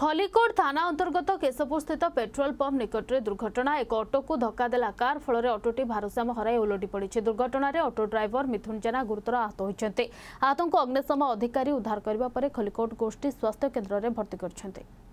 खलिकोट थाना अंतर्गत केशवपुर स्थित पेट्रोल पंप निकटरे दुर्घटना। एक ऑटो को धक्का देला कार फल ऑटोटी भारसाम्य हराई ओलटी पड़ी। दुर्घटना में ऑटो ड्राइवर मिथुन जेना गुरुतर आहत होती। आहत को अग्निशम अधिकारी उद्धार करने खलिकोट गोष्ठी स्वास्थ्य केन्द्र में भर्ती करते।